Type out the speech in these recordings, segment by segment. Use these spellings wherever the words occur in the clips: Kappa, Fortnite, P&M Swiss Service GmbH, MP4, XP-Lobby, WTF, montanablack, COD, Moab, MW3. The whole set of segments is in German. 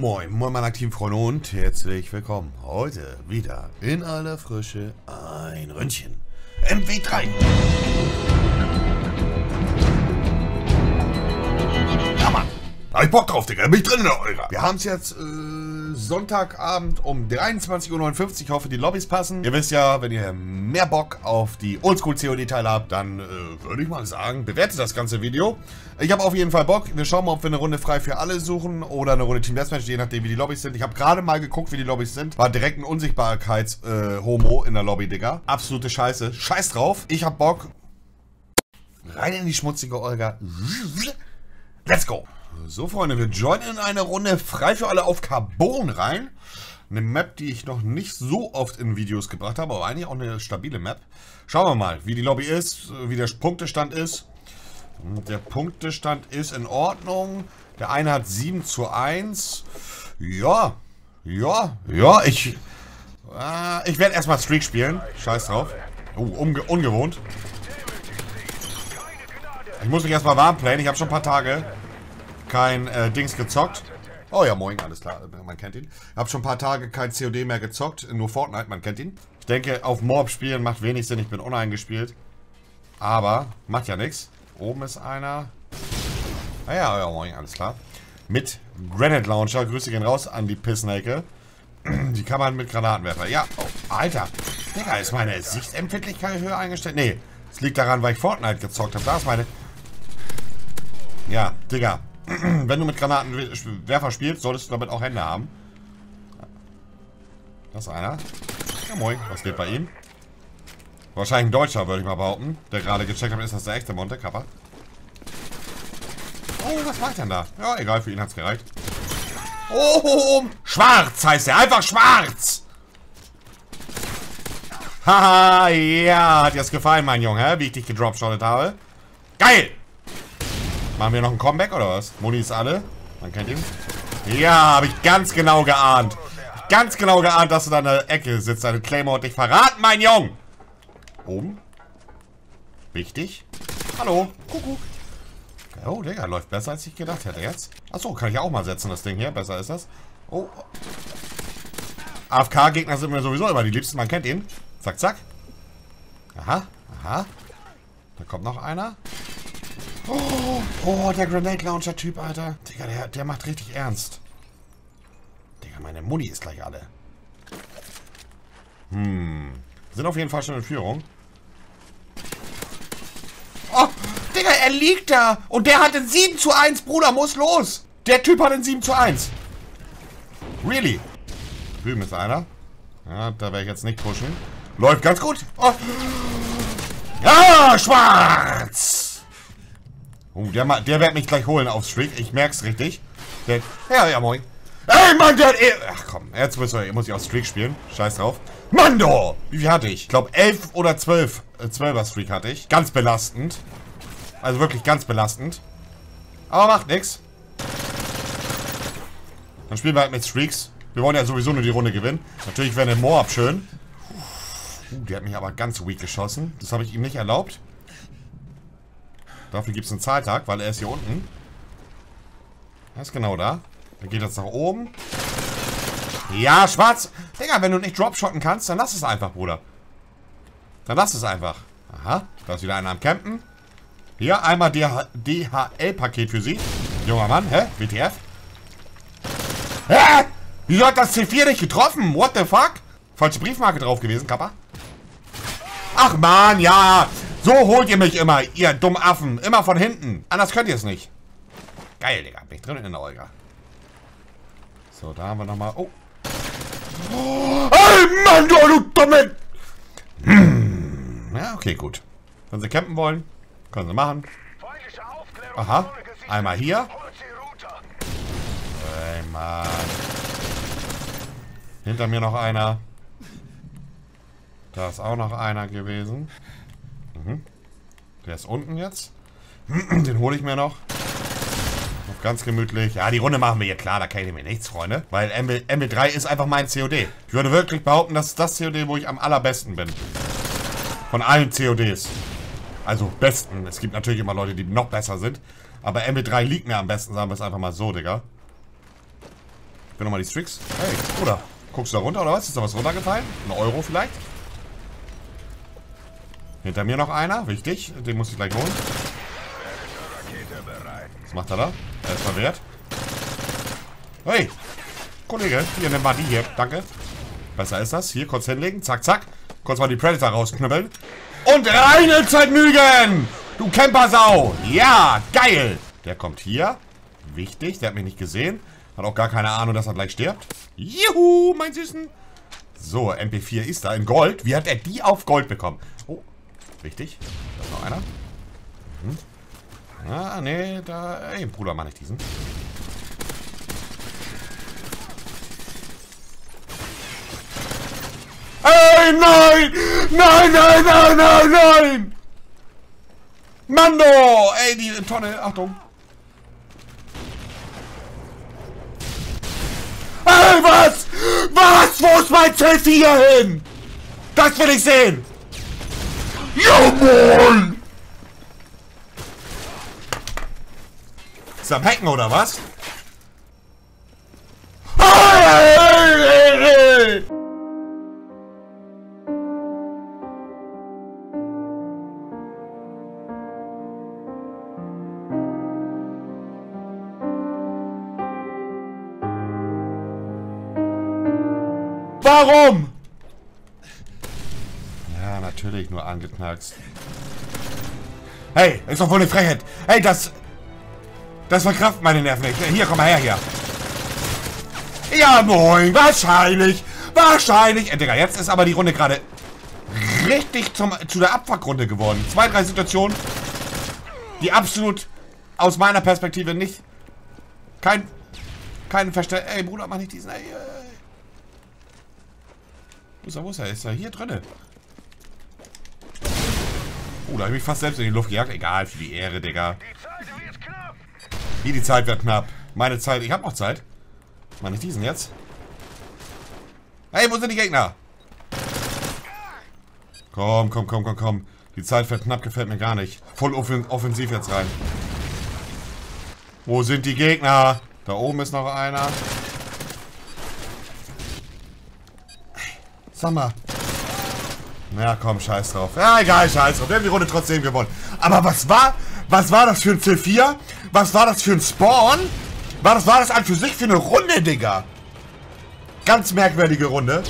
Moin, moin meine aktiven Freunde und herzlich willkommen. Heute wieder in aller Frische ein Ründchen MW3. Ja Mann, hab ich Bock drauf, Digga, bin ich drin in der Olga. Wir haben es jetzt Sonntagabend um 23:59 Uhr. Ich hoffe, die Lobbys passen. Ihr wisst ja, wenn ihr mehr Bock auf die Oldschool-COD-Teile habt, dann würde ich mal sagen, bewertet das ganze Video. Ich habe auf jeden Fall Bock. Wir schauen mal, ob wir eine Runde frei für alle suchen oder eine Runde Team Deathmatch, je nachdem, wie die Lobbys sind. Ich habe gerade mal geguckt, wie die Lobbys sind. War direkt ein Unsichtbarkeits-Homo in der Lobby, Digga. Absolute Scheiße. Scheiß drauf. Ich habe Bock. Rein in die schmutzige Olga. Let's go. So, Freunde, wir joinen in eine Runde frei für alle auf Carbon rein. Eine Map, die ich noch nicht so oft in Videos gebracht habe, aber eigentlich auch eine stabile Map. Schauen wir mal, wie die Lobby ist, wie der Punktestand ist. Der Punktestand ist in Ordnung. Der eine hat 7:1. Ja, ich werde erstmal Streak spielen. Scheiß drauf. Oh, ungewohnt. Ich muss mich erstmal warm playen, ich habe schon ein paar Tage kein Dings gezockt. Oh ja, moin, alles klar, man kennt ihn. Ich habe schon ein paar Tage kein COD mehr gezockt, nur Fortnite, man kennt ihn. Ich denke, auf Moab spielen macht wenig Sinn, ich bin uneingespielt. Aber, macht ja nichts. Oben ist einer. Ah ja, ja, moin, alles klar. Mit Granite Launcher, Grüße gehen raus an die Pissnake. Die kann man mit Granatenwerfer, ja. Oh, Alter, Digga, ist meine Sichtempfindlichkeit höher eingestellt? Nee, es liegt daran, weil ich Fortnite gezockt habe, da ist meine... Ja, Digga. Wenn du mit Granatenwerfer spielst, solltest du damit auch Hände haben. Das ist einer. Ja, moin, was geht bei ihm? Wahrscheinlich ein Deutscher, würde ich mal behaupten. Der gerade gecheckt hat, ist das der echte Monte, Kappa. Oh, was macht denn da? Ja, egal, für ihn hat's gereicht. Oh, schwarz heißt er. Einfach schwarz. Haha, ja, hat dir das gefallen, mein Junge, wie ich dich gedropshottet habe. Geil! Machen wir noch ein Comeback oder was? Moni ist alle. Man kennt ihn. Ja, habe ich ganz genau geahnt. Ganz genau geahnt, dass du da in der Ecke sitzt. Deine Claymore und dich verraten, mein Jung. Oben. Wichtig. Hallo. Kuckuck. Oh, Digga, läuft besser, als ich gedacht hätte jetzt. Achso, kann ich auch mal setzen, das Ding hier. Besser ist das. Oh. AFK-Gegner sind mir sowieso immer die liebsten. Man kennt ihn. Zack, zack. Aha, aha. Da kommt noch einer. Oh, der Grenade Launcher Typ, Alter. Digga, der macht richtig ernst. Digga, meine Muni ist gleich alle. Sind auf jeden Fall schon in Führung. Oh, Digga, er liegt da. Und der hat in 7:1, Bruder, muss los. Der Typ hat in 7:1. Really? Drüben ist einer. Ja, da werde ich jetzt nicht pushen. Läuft ganz gut. Oh. Ja, schwarz. Oh, der wird mich gleich holen auf Streak. Ich merk's richtig. Ja, moin. Ey, Mann, ach komm, jetzt muss ich auf Streak spielen. Scheiß drauf. Mando! Wie viel hatte ich? Ich glaube 11 oder 12. 12er Streak hatte ich. Ganz belastend. Also wirklich ganz belastend. Aber macht nix. Dann spielen wir halt mit Streaks. Wir wollen ja sowieso nur die Runde gewinnen. Natürlich wäre eine Moab schön. Die hat mich aber ganz weak geschossen. Das habe ich ihm nicht erlaubt. Dafür gibt es einen Zahltag, weil er ist hier unten. Er ist genau da. Dann geht das nach oben. Ja, schwarz. Digga, wenn du nicht dropshotten kannst, dann lass es einfach, Bruder. Dann lass es einfach. Aha, da ist wieder einer am Campen. Hier, einmal DHL-Paket für sie. Junger Mann, hä? WTF? Hä? Wieso hat das C4 nicht getroffen? What the fuck? Falsche Briefmarke drauf gewesen, Kappa. Ach, Mann, ja. So holt ihr mich immer, ihr dummen Affen. Immer von hinten. Anders könnt ihr es nicht. Geil, Digga. Bin ich drin in der Olga. So, da haben wir nochmal... Oh. Ey, Mann, du dumme... Ja, okay, gut. Wenn sie campen wollen, können sie machen. Aha. Einmal hier. Ey, Mann. Hinter mir noch einer. Da ist auch noch einer gewesen. Der ist unten jetzt. Den hole ich mir noch. Noch ganz gemütlich. Ja, die Runde machen wir hier klar. Da kann ich mir nichts, Freunde. Weil MW3 ist einfach mein COD. Ich würde wirklich behaupten, das ist das COD, wo ich am allerbesten bin. Von allen CODs. Also besten. Es gibt natürlich immer Leute, die noch besser sind. Aber MW3 liegt mir am besten. Sagen wir es einfach mal so, Digga. Ich will nochmal die Tricks. Hey, Bruder. Guckst du da runter oder was? Ist da was runtergefallen? Ein Euro vielleicht? Hinter mir noch einer. Wichtig. Den muss ich gleich holen. Was macht er da? Er ist verwirrt. Hey! Kollege, hier, nimm mal die hier. Danke. Besser ist das. Hier, kurz hinlegen. Zack, zack. Kurz mal die Predator rausknüppeln. Und reine Zeitmügen! Du Campersau! Ja, geil! Der kommt hier. Wichtig, der hat mich nicht gesehen. Hat auch gar keine Ahnung, dass er gleich stirbt. Juhu, mein Süßen! So, MP4 ist da in Gold. Wie hat er die auf Gold bekommen? Oh, wichtig. Da ist noch einer. Mhm. Ah, nee, da... Ey, Bruder, mach nicht diesen. Ey, nein! Nein, nein, nein, nein, nein! Mando! Ey, die Tonne, Achtung! Ey, was? Was? Wo ist mein Selfie hier hin? Das will ich sehen! Jawohl! Ist am Hacken oder was? Warum? Ja, natürlich nur angeknackst. Hey, ist doch wohl eine Frechheit. Hey, das verkraft meine Nerven nicht. Hier, komm mal her, hier. Ja, moin. Wahrscheinlich. Wahrscheinlich. Digga, jetzt ist aber die Runde gerade richtig zu der Abfuckrunde geworden. Zwei, drei Situationen, die absolut aus meiner Perspektive nicht... Kein Verständnis... Ey, Bruder, mach nicht diesen... Ey, wo ist er? Ist er hier drinne? Oh, da habe ich mich fast selbst in die Luft gejagt. Egal, für die Ehre, Digga. Hier, die Zeit wird knapp. Meine Zeit, ich habe noch Zeit. Mach nicht diesen jetzt. Hey, wo sind die Gegner? Komm, komm, komm, komm, komm. Die Zeit wird knapp, gefällt mir gar nicht. Voll offensiv jetzt rein. Wo sind die Gegner? Da oben ist noch einer. Sag mal. Ja, komm, scheiß drauf. Ja, egal, scheiß drauf. Wir haben die Runde trotzdem gewonnen. Aber was war das für ein C4? Was war das für ein Spawn? Was war das an für sich für eine Runde, Digga? Ganz merkwürdige Runde.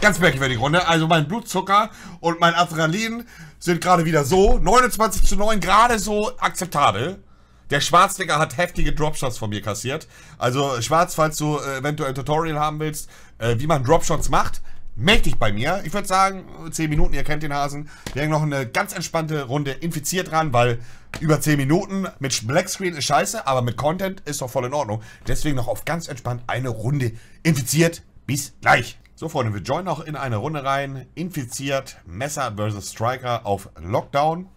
Ganz merkwürdige Runde. Also mein Blutzucker und mein Adrenalin sind gerade wieder so. 29:9, gerade so akzeptabel. Der Schwarzdigger hat heftige Dropshots von mir kassiert. Also Schwarz, falls du eventuell ein Tutorial haben willst, wie man Dropshots macht, meld dich bei mir. Ich würde sagen, 10 Minuten, ihr kennt den Hasen. Wir haben noch eine ganz entspannte Runde infiziert dran, weil über 10 Minuten mit Blackscreen ist scheiße, aber mit Content ist doch voll in Ordnung. Deswegen noch auf ganz entspannt eine Runde infiziert. Bis gleich. So, Freunde, wir joinen noch in eine Runde rein. Infiziert, Messer versus Striker auf Lockdown.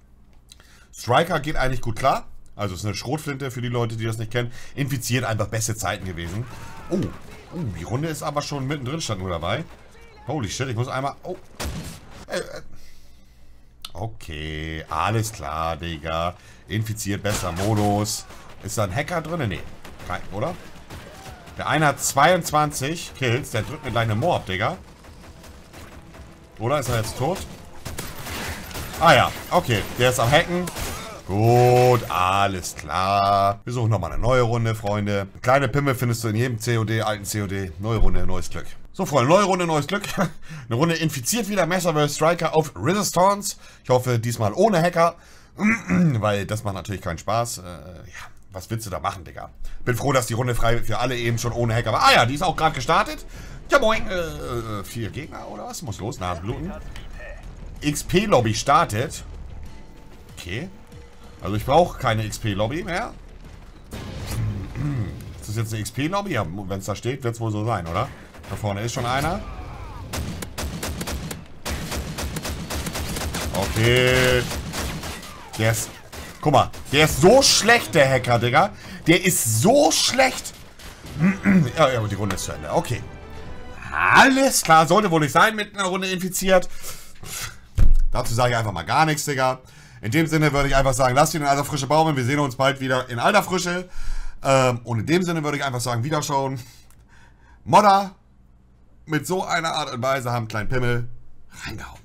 Striker geht eigentlich gut klar. Also ist eine Schrotflinte für die Leute, die das nicht kennen. Infiziert, einfach beste Zeiten gewesen. Oh, die Runde ist aber schon mittendrin, stand nur dabei. Holy shit, ich muss einmal... Oh. Okay, alles klar, Digga. Infiziert, besser Modus. Ist da ein Hacker drin? Nee. Kein, oder? Der eine hat 22 Kills, der drückt mir gleich eine Moab, Digga. Oder ist er jetzt tot? Ah ja, okay. Der ist am Hacken. Gut, alles klar. Wir suchen nochmal eine neue Runde, Freunde. Kleine Pimmel findest du in jedem COD, alten COD. Neue Runde, neues Glück. So, Freunde, neue Runde, neues Glück. Eine Runde infiziert wieder. Messer vs. Striker auf Resistance. Ich hoffe, diesmal ohne Hacker. Weil das macht natürlich keinen Spaß. Ja, was willst du da machen, Digga? Bin froh, dass die Runde frei für alle eben schon ohne Hacker war. Ah ja, die ist auch gerade gestartet. Ja, moin. 4 Gegner oder was? Muss los, nachbluten. XP-Lobby startet. Okay. Also ich brauche keine XP-Lobby mehr. Ist das jetzt eine XP-Lobby? Ja, wenn es da steht, wird es wohl so sein, oder? Da vorne ist schon einer. Okay. Der ist... Guck mal, der ist so schlecht, der Hacker, Digga. Der ist so schlecht. Ja, aber die Runde ist zu Ende. Okay. Alles klar, sollte wohl nicht sein mit einer Runde infiziert. Dazu sage ich einfach mal gar nichts, Digga. In dem Sinne würde ich einfach sagen, lasst ihn in alter Frische baumeln. Wir sehen uns bald wieder in alter Frische. Und in dem Sinne würde ich einfach sagen, wiederschauen. Modder mit so einer Art und Weise haben kleinen Pimmel reingehauen.